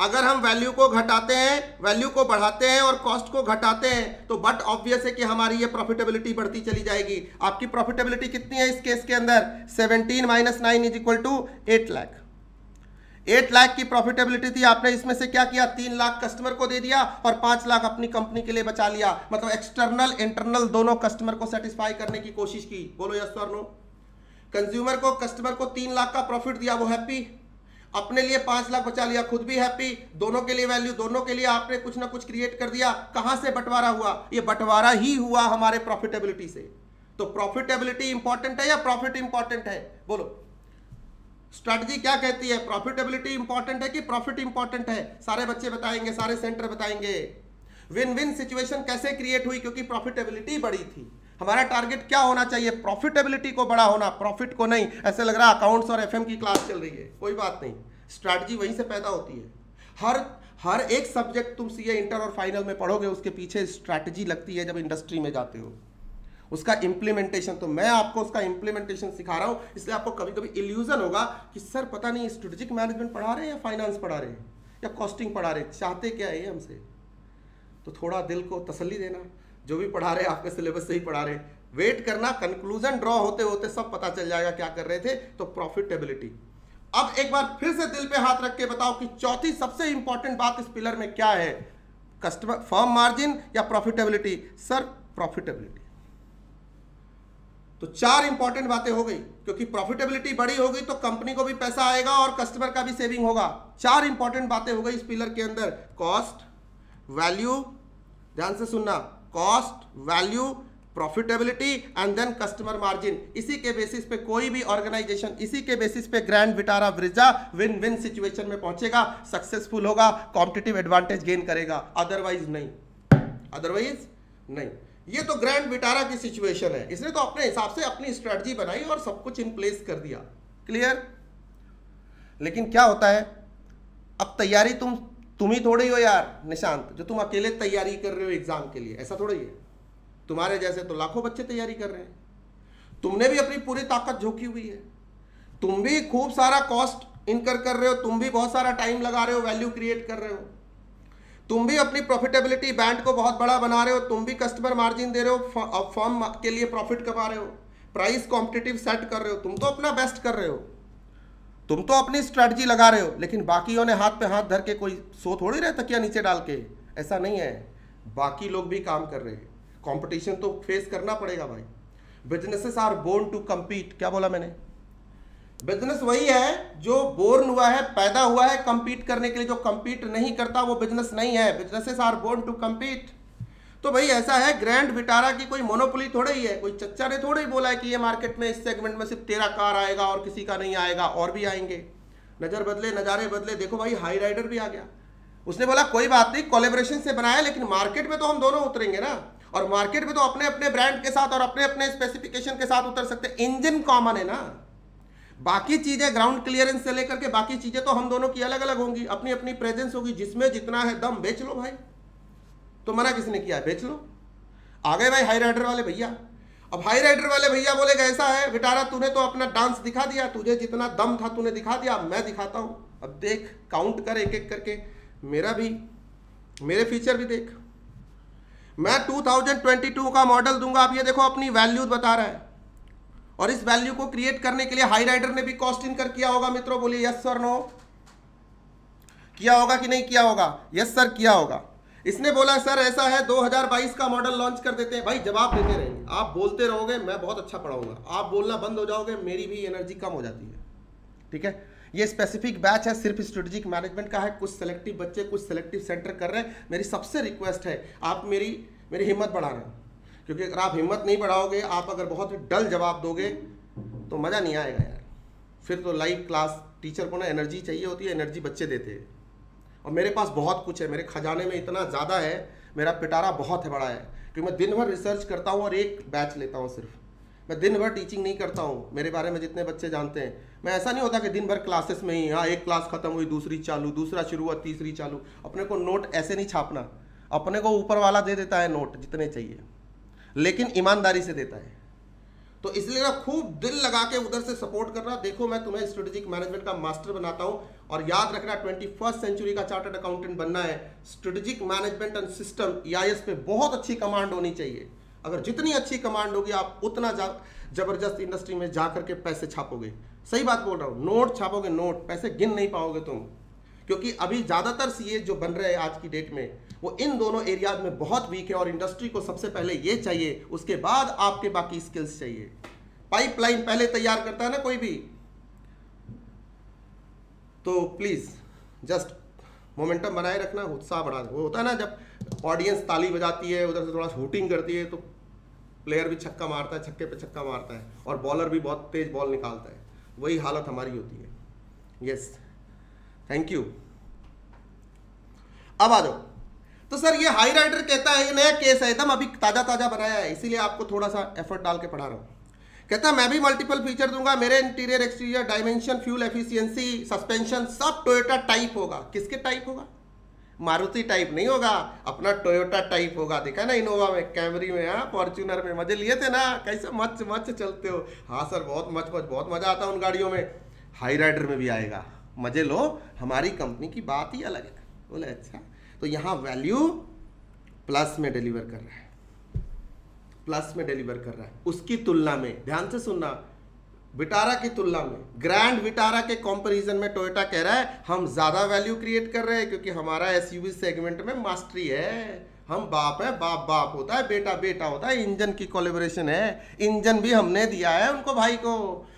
अगर हम वैल्यू को घटाते हैं, वैल्यू को बढ़ाते हैं और कॉस्ट को घटाते हैं, तो बट ऑब्वियस है कि हमारी ये प्रॉफिटेबिलिटी बढ़ती चली जाएगी। आपकी प्रॉफिटेबिलिटी कितनी है इस केस के अंदर? Seventeen minus nine is equal to eight lakh. Eight lakh की प्रॉफिटेबिलिटी थी, आपने इसमें से क्या किया? तीन लाख कस्टमर को दे दिया और पाँच लाख अपनी कंपनी के लिए बचा लिया। मतलब एक्सटर्नल इंटरनल दोनों कस्टमर को सेटिस्फाई करने की कोशिश की। बोलो यस और नो। कंज्यूमर को, कस्टमर को तीन लाख का प्रॉफिट दिया, वो हैप्पी। अपने लिए पाँच लाख बचा लिया, खुद भी हैप्पी। दोनों के लिए वैल्यू, दोनों के लिए आपने कुछ ना कुछ क्रिएट कर दिया। कहाँ से बंटवारा हुआ? ये बंटवारा ही हुआ हमारे प्रॉफिटेबिलिटी से। तो प्रॉफिटेबिलिटी इंपॉर्टेंट है या प्रॉफिट इंपॉर्टेंट है? बोलो। स्ट्रैटेजी क्या कहती है, प्रॉफिटेबिलिटी इंपॉर्टेंट है कि प्रॉफिट इंपॉर्टेंट है? सारे बच्चे बताएंगे, सारे सेंटर बताएंगे। विन विन सिचुएशन कैसे क्रिएट हुई? क्योंकि प्रॉफिटेबिलिटी बड़ी थी। हमारा टारगेट क्या होना चाहिए? प्रॉफिटेबिलिटी को बड़ा होना, प्रॉफिट को नहीं। ऐसे लग रहा है अकाउंट्स और एफएम की क्लास चल रही है। कोई बात नहीं, स्ट्रैटेजी वहीं से पैदा होती है। हर हर एक सब्जेक्ट तुम सीए इंटर और फाइनल में पढ़ोगे, उसके पीछे स्ट्रैटेजी लगती है। जब इंडस्ट्री में जाते हो उसका इम्प्लीमेंटेशन, तो मैं आपको उसका इम्प्लीमेंटेशन सिखा रहा हूँ। इसलिए आपको कभी कभी इल्यूजन होगा कि सर पता नहीं स्ट्रेटेजिक मैनेजमेंट पढ़ा रहे हैं या फाइनेंस पढ़ा रहे हैं या कॉस्टिंग पढ़ा रहे हैं, चाहते क्या है हमसे? तो थोड़ा दिल को तसल्ली देना, जो भी पढ़ा रहे हैं आपके सिलेबस से ही पढ़ा रहे हैं। वेट करना, कंक्लूजन ड्रॉ होते होते सब पता चल जाएगा क्या कर रहे थे। तो प्रॉफिटेबिलिटी। अब एक बार फिर से दिल पे हाथ रख के बताओ कि चौथी सबसे इंपॉर्टेंट बात इस पिलर में क्या है? कस्टमर, फर्म मार्जिन या प्रॉफिटेबिलिटी? Sir profitability. तो चार इंपॉर्टेंट बातें हो गई। क्योंकि प्रॉफिटेबिलिटी बड़ी होगी तो कंपनी को भी पैसा आएगा और कस्टमर का भी सेविंग होगा। चार इंपॉर्टेंट बातें हो गई इस पिलर के अंदर। कॉस्ट, वैल्यू, ध्यान से सुनना, cost, value, profitability and then customer margin. इसी के बेसिस पे कोई भी ऑर्गेनाइजेशन, इसी के बेसिस पे Grand Vitara Brezza win win situation में पहुंचेगा, सक्सेसफुल होगा, कॉम्पिटिटिव एडवांटेज गेन करेगा। अदरवाइज नहीं, अदरवाइज नहीं। ये तो ग्रैंड विटारा की सिचुएशन है, इसने तो अपने हिसाब से अपनी स्ट्रेटजी बनाई और सब कुछ इन प्लेस कर दिया। क्लियर? लेकिन क्या होता है, अब तैयारी तुम तुम ही थोड़ी हो यार निशांत, जो तुम अकेले तैयारी कर रहे हो एग्जाम के लिए। ऐसा थोड़ी है, तुम्हारे जैसे तो लाखों बच्चे तैयारी कर रहे हैं। तुमने भी अपनी पूरी ताकत झोंकी हुई है, तुम भी खूब सारा कॉस्ट इनकर कर रहे हो, तुम भी बहुत सारा टाइम लगा रहे हो, वैल्यू क्रिएट कर रहे हो, तुम भी अपनी प्रॉफिटेबिलिटी बैंड को बहुत बड़ा बना रहे हो, तुम भी कस्टमर मार्जिन दे रहे हो, फर्म के लिए प्रॉफिट कमा रहे हो, प्राइस कॉम्पिटिटिव सेट कर रहे हो, तुम तो अपना बेस्ट कर रहे हो, तुम तो अपनी स्ट्रैटेजी लगा रहे हो। लेकिन बाकियों ने हाथ पे हाथ धर के कोई सो थोड़ी रहे तकिया नीचे डाल के। ऐसा नहीं है, बाकी लोग भी काम कर रहे हैं, कंपटीशन तो फेस करना पड़ेगा भाई। Businesses are born to compete. क्या बोला मैंने? बिजनेस वही है जो बोर्न हुआ है, पैदा हुआ है कम्पीट करने के लिए। जो कम्पीट नहीं करता वो बिजनेस नहीं है। Businesses are born to compete. तो भाई ऐसा है, ग्रैंड विटारा की कोई मोनोपोली थोड़ी ही है। कोई चच्चा ने थोड़ा ही बोला है कि ये मार्केट में इस सेगमेंट में सिर्फ तेरा कार आएगा और किसी का नहीं आएगा। और भी आएंगे, नज़र बदले, नज़ारे बदले। देखो भाई, हाई राइडर भी आ गया। उसने बोला कोई बात नहीं, कोलेब्रेशन से बनाया, लेकिन मार्केट में तो हम दोनों उतरेंगे ना, और मार्केट में तो अपने अपने ब्रांड के साथ और अपने अपने स्पेसिफिकेशन के साथ उतर सकते। इंजन कॉमन है ना, बाकी चीज़ें ग्राउंड क्लियरेंस से लेकर के बाकी चीज़ें तो हम दोनों की अलग अलग होंगी, अपनी अपनी प्रेजेंस होगी। जिसमें जितना है दम, बेच लो भाई। तो मना किसने किया? बेच लो। आ गए भाई हाई राइडर वाले भैया। अब हाई राइडर वाले भैया बोले ऐसा है विटारा, तूने तो अपना डांस दिखा दिया, तुझे जितना दम था तूने दिखा दिया, अब मैं दिखाता हूँ। अब देख, काउंट कर एक एक करके, मेरा भी, मेरे फीचर भी देख। मैं टू थाउजेंड ट्वेंटी टू का मॉडल दूंगा। आप ये देखो अपनी वैल्यू बता रहा है, और इस वैल्यू को क्रिएट करने के लिए हाई राइडर ने भी कॉस्ट इनकर किया होगा। मित्रों बोलिए यस और नो। किया होगा कि नहीं किया होगा? यस सर किया होगा। इसने बोला सर ऐसा है दो हज़ार बाईस का मॉडल लॉन्च कर देते हैं। भाई जवाब देते रहेंगे, आप बोलते रहोगे मैं बहुत अच्छा पढ़ाऊंगा, आप बोलना बंद हो जाओगे मेरी भी एनर्जी कम हो जाती है। ठीक है, ये स्पेसिफिक बैच है सिर्फ स्ट्रेटेजिक मैनेजमेंट का है, कुछ सेलेक्टिव बच्चे कुछ सेलेक्टिव सेंटर कर रहे हैं। मेरी सबसे रिक्वेस्ट है आप मेरी मेरी हिम्मत बढ़ा रहे हो, क्योंकि अगर आप हिम्मत नहीं बढ़ाओगे, आप अगर बहुत ही डल जवाब दोगे तो मज़ा नहीं आएगा यार। फिर तो लाइव क्लास टीचर को ना एनर्जी चाहिए होती है, एनर्जी बच्चे देते हैं। और मेरे पास बहुत कुछ है, मेरे खजाने में इतना ज़्यादा है, मेरा पिटारा बहुत है बड़ा है, क्योंकि मैं दिन भर रिसर्च करता हूँ और एक बैच लेता हूँ सिर्फ। मैं दिन भर टीचिंग नहीं करता हूँ, मेरे बारे में जितने बच्चे जानते हैं। मैं ऐसा नहीं होता कि दिन भर क्लासेस में ही, हाँ एक क्लास खत्म हुई दूसरी चालू, दूसरा शुरू हुआ तीसरी चालू। अपने को नोट ऐसे नहीं छापना, अपने को ऊपर वाला दे देता है नोट जितने चाहिए, लेकिन ईमानदारी से देता है। तो इसलिए ना खूब दिल लगा के उधर से सपोर्ट करना। देखो मैं तुम्हें स्ट्रेटेजिक मैनेजमेंट का मास्टर बनाता हूँ, और याद रखना ट्वेंटी फर्स्ट सेंचुरी का चार्टर्ड अकाउंटेंट बनना है। Strategic management and system E I S पे बहुत अच्छी कमांड होनी चाहिए। अगर जितनी अच्छी कमांड होगी आप उतना जबरदस्त इंडस्ट्री में जा करके पैसे छापोगे। सही बात बोल रहा हूँ, नोट छापोगे नोट, पैसे गिन नहीं पाओगे तुम, क्योंकि अभी ज़्यादातर सी ए जो बन रहे हैं आज की डेट में वो इन दोनों एरियाज में बहुत वीक है। और इंडस्ट्री को सबसे पहले ये चाहिए, उसके बाद आपके बाकी स्किल्स चाहिए। पाइपलाइन पहले तैयार करता है ना कोई भी। तो प्लीज़ जस्ट मोमेंटम बनाए रखना, उत्साह बढ़ा। वो होता है ना जब ऑडियंस ताली बजाती है, उधर से थोड़ा शूटिंग करती है, तो प्लेयर भी छक्का मारता है, छक्के पे छक्का मारता है, और बॉलर भी बहुत तेज बॉल निकालता है। वही हालत हमारी होती है। Yes, thank you. अब आ जाओ। तो सर ये हाइराइडर कहता है, ये नया केस है, एकदम अभी ताज़ा ताज़ा बनाया है, इसीलिए आपको थोड़ा सा एफर्ट डाल के पढ़ा रहा हूँ। कहता है मैं भी मल्टीपल फीचर दूंगा, मेरे interior exterior dimension fuel efficiency suspension सब टोयोटा टाइप होगा। किसके टाइप होगा? मारुति टाइप नहीं होगा, अपना टोयोटा टाइप होगा। देखा ना इनोवा में, कैमरी में, हाँ फॉर्चूनर में मजे लिए थे ना, कैसे मच मच चलते हो। हाँ सर बहुत मच मच बहुत मज़ा आता है उन गाड़ियों में। हाइराइडर में भी आएगा, मजे लो, हमारी कंपनी की बात ही अलग है। बोले अच्छा, तो यहाँ वैल्यू प्लस में डिलीवर कर रहा है, प्लस में डिलीवर कर रहा है उसकी तुलना में। ध्यान से सुनना, विटारा की तुलना में, ग्रैंड विटारा के कंपैरिजन में टोयोटा कह रहा है हम ज़्यादा वैल्यू क्रिएट कर रहे हैं, क्योंकि हमारा एसयूवी सेगमेंट में मास्टरी है। हम बाप है, बाप बाप होता है, बेटा बेटा होता है। इंजन की कोलेबोरेशन है, इंजन भी हमने दिया है उनको, भाई को।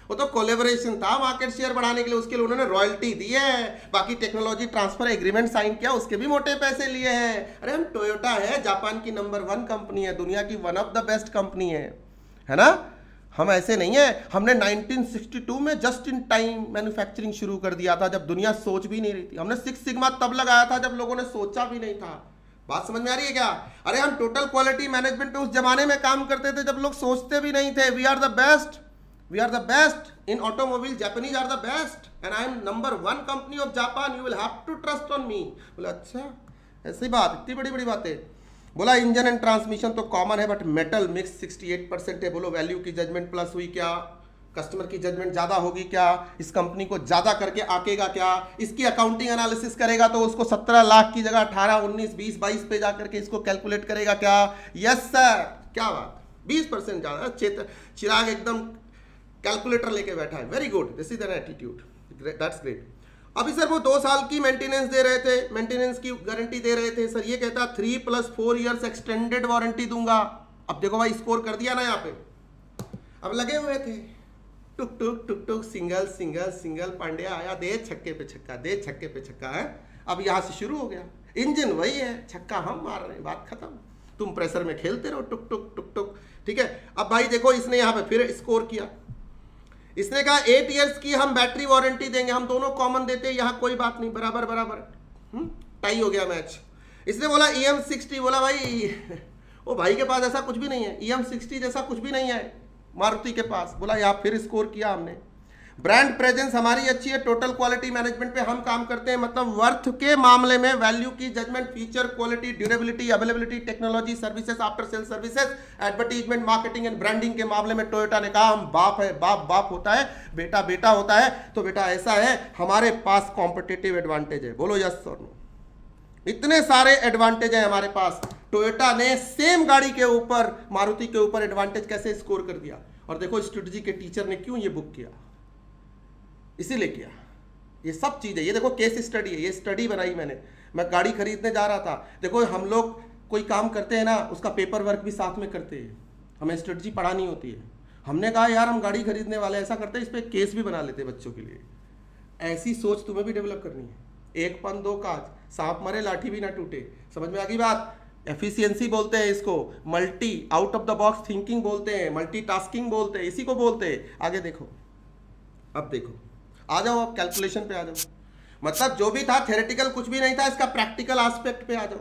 वो तो कोलेबोरेशन था मार्केट शेयर बढ़ाने के लिए, उसके लिए उन्होंने रॉयल्टी दी है, बाकी टेक्नोलॉजी ट्रांसफर एग्रीमेंट साइन किया, उसके भी मोटे पैसे लिए हैं। अरे हम टोयोटा है, जापान की नंबर वन कंपनी है, दुनिया की one of the best company है, है ना। हम ऐसे नहीं है, हमने नाइनटीन सिक्स्टी टू में जस्ट इन टाइम मैन्युफैक्चरिंग शुरू कर दिया था, जब दुनिया सोच भी नहीं रही थी। हमने सिक्स सिग्मा तब लगाया था जब लोगों ने सोचा भी नहीं था। बात समझ में आ रही है क्या? अरे हम टोटल क्वालिटी मैनेजमेंट पे उस जमाने में काम करते थे जब लोग सोचते भी नहीं थे। We are the best, we are the best in automobile, Japanese are the best and I am number one company of Japan, you will have to trust on me. बोला अच्छा, ऐसी बात, इतनी बड़ी बड़ी बातें। बोला इंजन एंड ट्रांसमिशन तो कॉमन है, but metal mix sixty eight percent है। बोलो वैल्यू की जजमेंट प्लस हुई क्या? कस्टमर की जजमेंट ज़्यादा होगी क्या? इस कंपनी को ज़्यादा करके आकेगा क्या? इसकी अकाउंटिंग एनालिसिस करेगा तो उसको सत्रह लाख की जगह अठारह, उन्नीस, बीस, बाईस पे जा करके इसको कैलकुलेट करेगा क्या? यस सर, क्या बात, बीस परसेंट ज़्यादा। चेत चिराग एकदम कैलकुलेटर लेके बैठा है, very good, this is an attitude, that's great. अभी सर वो दो साल की मेंटेनेंस दे रहे थे, मेंटेनेंस की गारंटी दे रहे थे, सर ये कहता three plus four years extended warranty दूंगा। अब देखो भाई स्कोर कर दिया ना यहाँ पे। अब लगे हुए थे टुक टुक टुक टुक, सिंगल सिंगल सिंगल, पांड्या आया दे छक्के पे छक्का, दे छक्के पे छक्का है। अब यहाँ से शुरू हो गया, इंजन वही है, छक्का हम मार रहे हैं, बात खत्म, तुम प्रेशर में खेलते रहो टुक टुक टुक टुक। ठीक है, अब भाई देखो इसने यहाँ पे फिर स्कोर किया। इसने कहा एट ईयर्स की हम बैटरी वारंटी देंगे, हम दोनों कॉमन देते हैं, यहाँ कोई बात नहीं, बराबर बराबर, टाई हो गया मैच। इसने बोला ई एम सिक्सटी, बोला भाई वो भाई के पास ऐसा कुछ भी नहीं है, ई एम सिक्सटी जैसा कुछ भी नहीं है मारुति के पास। बोला यहाँ फिर स्कोर किया हमने, ब्रांड प्रेजेंस हमारी अच्छी है, टोटल क्वालिटी मैनेजमेंट पे हम काम करते हैं, मतलब वर्थ के मामले में वैल्यू की judgement, feature, quality, durability, availability, technology, services, after sale services, advertisement, marketing and branding के मामले में टोयोटा ने कहा हम बाप है, बाप बाप होता है, बेटा बेटा होता है। तो बेटा ऐसा है, हमारे पास कॉम्पिटेटिव एडवांटेज है। बोलो यस और नो। इतने सारे एडवांटेज है हमारे पास, टोयोटा ने सेम गाड़ी के ऊपर, मारुति के ऊपर एडवांटेज कैसे स्कोर कर दिया। और देखो स्ट्रेटजी के टीचर ने क्यों ये बुक किया, इसीलिए किया ये सब चीज़ें, ये देखो केस स्टडी है, ये स्टडी बनाई मैंने, मैं गाड़ी खरीदने जा रहा था। देखो हम लोग कोई काम करते हैं ना, उसका पेपर वर्क भी साथ में करते हैं, हमें स्ट्रेटजी पढ़ानी होती है। हमने कहा यार हम गाड़ी खरीदने वाले ऐसा करते हैं, इस पर केस भी बना लेते हैं बच्चों के लिए। ऐसी सोच तुम्हें भी डेवलप करनी है, एक पन दो काज, सांप मरे लाठी भी ना टूटे। समझ में आ गई बात? एफिशिएंसी बोलते हैं इसको, multi out of the box thinking बोलते हैं, मल्टीटास्किंग बोलते हैं, इसी को बोलते हैं। आगे देखो, अब देखो, आ जाओ आप कैलकुलेशन पे आ जाओ। मतलब जो भी था थ्योरेटिकल कुछ भी नहीं था, इसका प्रैक्टिकल एस्पेक्ट पे आ जाओ।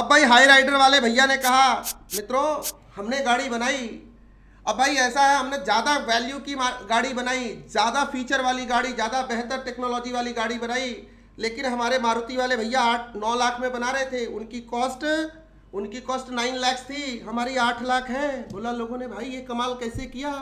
अब भाई हाई राइडर वाले भैया ने कहा मित्रों हमने गाड़ी बनाई, अब भाई ऐसा है हमने ज़्यादा वैल्यू की गाड़ी बनाई, ज़्यादा फीचर वाली गाड़ी, ज़्यादा बेहतर टेक्नोलॉजी वाली गाड़ी बनाई, लेकिन हमारे मारुति वाले भैया आठ नौ लाख में बना रहे थे, उनकी कॉस्ट उनकी कॉस्ट नाइन लाख थी, हमारी आठ लाख है। बोला लोगों ने भाई ये कमाल कैसे किया?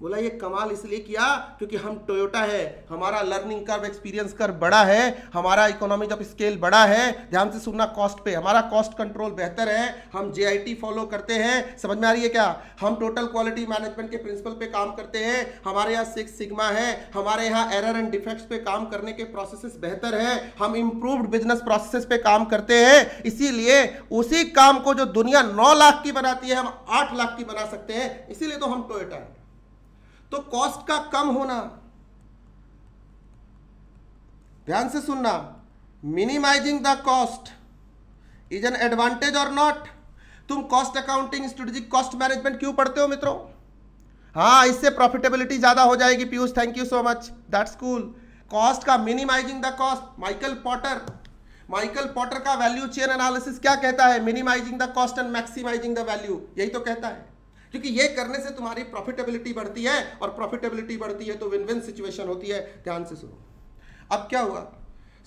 बोला ये कमाल इसलिए किया क्योंकि हम टोयोटा है, हमारा लर्निंग कर्व, एक्सपीरियंस कर्व बड़ा है, हमारा इकोनॉमी ऑफ स्केल बड़ा है। ध्यान से सुनना, कॉस्ट पे हमारा कॉस्ट कंट्रोल बेहतर है, हम जे आई टी फॉलो करते हैं। समझ में आ रही है क्या? हम टोटल क्वालिटी मैनेजमेंट के प्रिंसिपल पे काम करते हैं, हमारे यहाँ सिक्स सिग्मा है, हमारे यहाँ एरर एंड डिफेक्ट्स पे काम करने के प्रोसेसेस बेहतर है, हम इम्प्रूव्ड बिजनेस प्रोसेसेस पे काम करते हैं। इसीलिए उसी काम को जो दुनिया नौ लाख की बनाती है हम आठ लाख की बना सकते हैं, इसीलिए तो हम टोयोटा है। तो कॉस्ट का कम होना, ध्यान से सुनना, minimising the cost is an advantage और नॉट। तुम cost accounting, strategic cost management क्यों पढ़ते हो मित्रों? हाँ, इससे प्रॉफिटेबिलिटी ज्यादा हो जाएगी। Piyush thank you so much, that's cool. Cost का minimising the cost, Michael Porter Michael Porter का वैल्यू चेन एनालिसिस क्या कहता है? Minimising the cost and maximising the value, यही तो कहता है। क्योंकि ये करने से तुम्हारी प्रॉफिटेबिलिटी बढ़ती है, और प्रॉफिटेबिलिटी बढ़ती है तो विन विन सिचुएशन होती है। ध्यान से सुनो, अब क्या हुआ?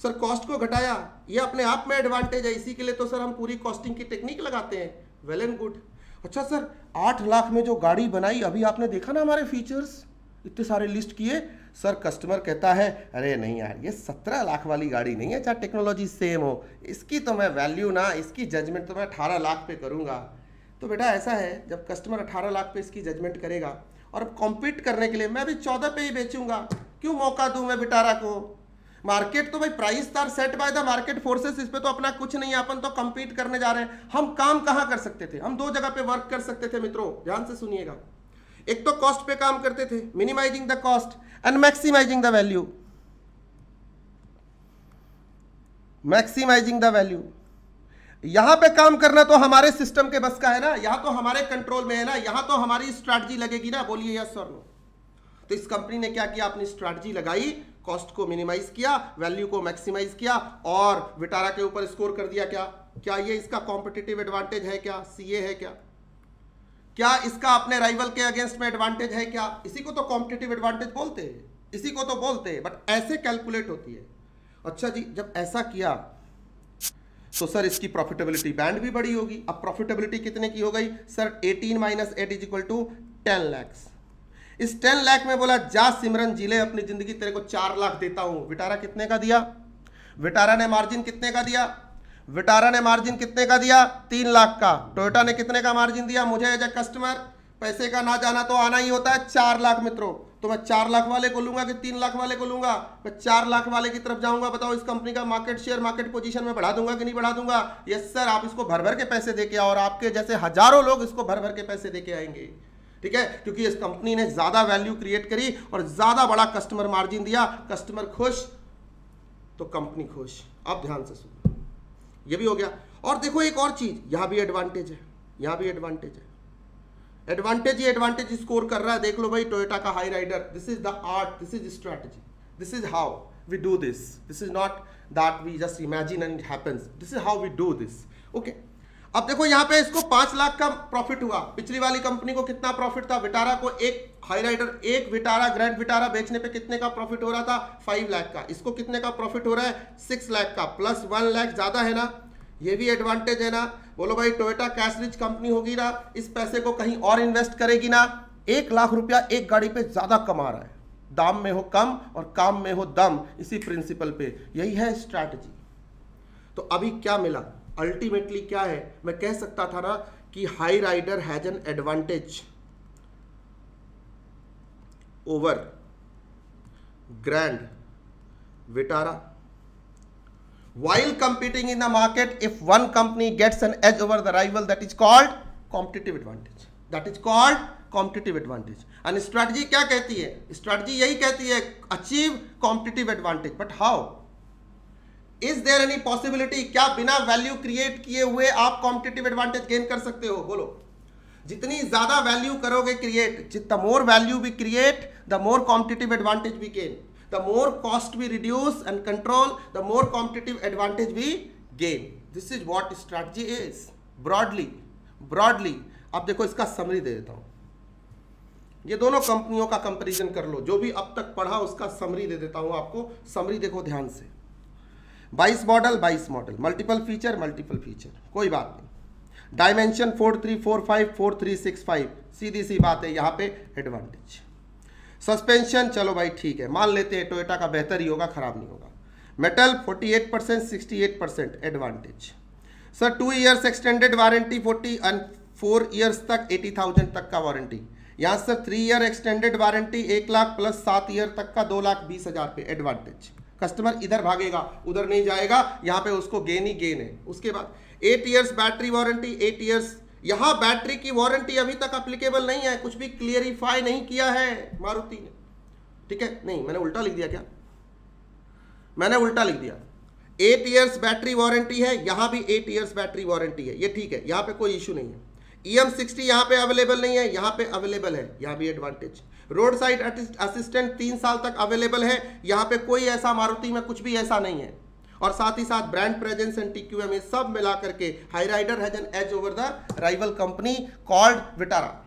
सर कॉस्ट को घटाया, ये अपने आप में एडवांटेज है, इसी के लिए तो सर हम पूरी कॉस्टिंग की टेक्निक लगाते हैं। Well and good. अच्छा सर आठ लाख में जो गाड़ी बनाई, अभी आपने देखा ना हमारे फीचर्स इतने सारे लिस्ट किए, सर कस्टमर कहता है अरे नहीं यार ये सत्रह लाख वाली गाड़ी नहीं है, चाहे टेक्नोलॉजी सेम हो, इसकी तो मैं वैल्यू ना, इसकी जजमेंट तो मैं अठारह लाख पे करूँगा। तो बेटा ऐसा है, जब कस्टमर अठारह लाख पे इसकी जजमेंट करेगा और अब कॉम्पीट करने के लिए मैं भी चौदह पे ही बेचूंगा, क्यों मौका दूं मैं विटारा को? मार्केट तो भाई प्राइस तार set by the market forces, इस पे तो अपना कुछ नहीं है, अपन तो कम्पीट करने जा रहे हैं। हम काम कहाँ कर सकते थे? हम दो जगह पे वर्क कर सकते थे मित्रों, ध्यान से सुनिएगा। एक तो कॉस्ट पे काम करते थे, minimising the cost and maximising the value, maximising the value यहां पे काम करना तो हमारे सिस्टम के बस का है ना, यहां तो हमारे कंट्रोल में है ना, यहां तो हमारी स्ट्रैटेजी लगेगी ना। बोलिए यस और नो। तो इस कंपनी ने क्या किया, अपनी स्ट्रैटेजी लगाई, कॉस्ट को मिनिमाइज किया, वैल्यू को मैक्सिमाइज किया, और विटारा के ऊपर स्कोर कर दिया। क्या क्या ये इसका कॉम्पिटिटिव एडवांटेज है? क्या सीए है? क्या क्या इसका अपने राइवल के अगेंस्ट में एडवांटेज है? क्या इसी को तो कॉम्पिटिटिव एडवांटेज बोलते हैं, इसी को तो बोलते हैं, बट ऐसे कैलकुलेट होती है। अच्छा जी, जब ऐसा किया तो सर इसकी प्रॉफिटेबिलिटी बैंड भी बड़ी होगी। अब प्रॉफिटेबिलिटी कितने की हो गई? Sir eighteen minus eight is equal to ten lakhs. इस टेन लाख में बोला जा सिमरन जी ले अपनी जिंदगी, तेरे को चार लाख देता हूं। विटारा कितने का दिया? विटारा ने मार्जिन कितने का दिया? विटारा ने मार्जिन कितने का दिया? तीन लाख का। टोयोटा ने कितने का मार्जिन दिया मुझे एज ए कस्टमर? पैसे का ना जाना तो आना ही होता है, चार लाख। मित्रों तो मैं चार लाख वाले को लूंगा कि तीन लाख वाले को लूंगा? मैं चार लाख वाले की तरफ जाऊंगा। बताओ इस कंपनी का मार्केट शेयर, मार्केट पोजीशन में बढ़ा दूंगा कि नहीं बढ़ा दूंगा? यस सर, आप इसको भर भर के पैसे दे के आओ, और आपके जैसे हजारों लोग इसको भर भर के पैसे दे के आएंगे। ठीक है, क्योंकि इस कंपनी ने ज्यादा वैल्यू क्रिएट करी और ज्यादा बड़ा कस्टमर मार्जिन दिया। कस्टमर खुश तो कंपनी खुश। आप ध्यान से सुनो, ये भी हो गया। और देखो एक और चीज, यहाँ भी एडवांटेज है, यहाँ भी एडवांटेज है, एडवांटेज ही एडवांटेज स्कोर कर रहा है। देख लो भाई टोयोटा का Hyryder, this is the art, this is strategy, this is how we do this, this is not that we just imagine and happens, this is how we do this. Okay, अब देखो यहाँ पे इसको पाँच लाख का profit हुआ। पिछली वाली कंपनी को कितना प्रॉफिट था? विटारा को एक हाई राइडर, एक विटारा ग्रैंड विटारा बेचने पे कितने का प्रॉफिट हो रहा था? फाइव लाख का। इसको कितने का प्रॉफिट हो रहा है? सिक्स लाख का, प्लस वन लाख ज्यादा है ना, ये भी एडवांटेज है ना। बोलो भाई टोयोटा कैश रिच कंपनी होगी ना, इस पैसे को कहीं और इन्वेस्ट करेगी ना। एक लाख रुपया एक गाड़ी पे ज्यादा कमा रहा है, दाम में हो कम और काम में हो दम, इसी प्रिंसिपल पे, यही है स्ट्रैटेजी। तो अभी क्या मिला अल्टीमेटली? क्या है, मैं कह सकता था ना कि Hyryder has an advantage over Grand Vitara. While competing in the market, if one company gets an edge over the rival, that is called competitive advantage. That is called competitive advantage. And strategy क्या कहती है? Strategy यही कहती है, achieve competitive advantage. But how? Is there any possibility? क्या बिना value create किए हुए आप competitive advantage gain कर सकते हो? बोलो. जितनी ज्यादा value करोगे create, the more value we create, the more competitive advantage we gain. The more cost we reduce and control, the more competitive advantage we gain. This is what strategy is. Broadly, broadly. अब देखो इसका summary दे देता हूँ. ये दोनों कंपनियों का comparison कर लो. जो भी अब तक पढ़ा उसका समरी दे देता हूँ आपको. समरी देखो ध्यान से. बाईस मॉडल, बाईस model. Multiple feature, multiple feature. कोई बात नहीं. Dimension four three four five four three six five. सीधी सी बात है यहाँ पे एडवांटेज. सस्पेंशन चलो भाई ठीक है, मान लेते हैं टोयोटा का बेहतर ही होगा, खराब नहीं होगा. मेटल अड़तालीस परसेंट, अड़सठ percent advantage. Sir two years extended warranty, forty and four years तक एटी थाउजेंड तक का वारंटी. यहाँ sir three year extended warranty, एक लाख प्लस सात ईयर तक का दो लाख बीस हज़ार पे एडवांटेज. कस्टमर इधर भागेगा, उधर नहीं जाएगा. यहाँ पे उसको गेन ही गेन है. उसके बाद eight years battery warranty, eight years. यहाँ बैटरी की वारंटी अभी तक अप्लीकेबल नहीं है, कुछ भी क्लियरिफाई नहीं किया है मारुति ने. ठीक है, नहीं मैंने उल्टा लिख दिया, क्या मैंने उल्टा लिख दिया. एट इयर्स बैटरी वारंटी है, यहाँ भी एट इयर्स बैटरी वारंटी है. ये ठीक है, यहाँ पे कोई इशू नहीं है. ई एम सिक्सटी यहाँ पे अवेलेबल नहीं है, यहाँ पे अवेलेबल है. यहाँ भी एडवांटेज. रोड साइड असिस्टेंट तीन साल तक अवेलेबल है. यहाँ पे कोई ऐसा मारुति में कुछ भी ऐसा नहीं है. और साथ ही साथ ब्रांड प्रेजेंस एंड टीक्यूएम सब मिला करके Hyryder has an edge over the rival company called Vitara.